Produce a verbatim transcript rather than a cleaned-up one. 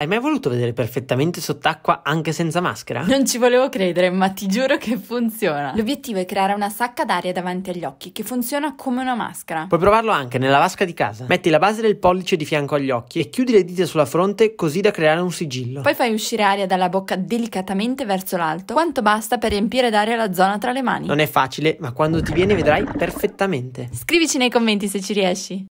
Hai mai voluto vedere perfettamente sott'acqua anche senza maschera? Non ci volevo credere, ma ti giuro che funziona! L'obiettivo è creare una sacca d'aria davanti agli occhi che funziona come una maschera. Puoi provarlo anche nella vasca di casa. Metti la base del pollice di fianco agli occhi e chiudi le dita sulla fronte così da creare un sigillo. Poi fai uscire aria dalla bocca delicatamente verso l'alto, quanto basta per riempire d'aria la zona tra le mani. Non è facile, ma quando ti viene vedrai perfettamente. Scrivici nei commenti se ci riesci!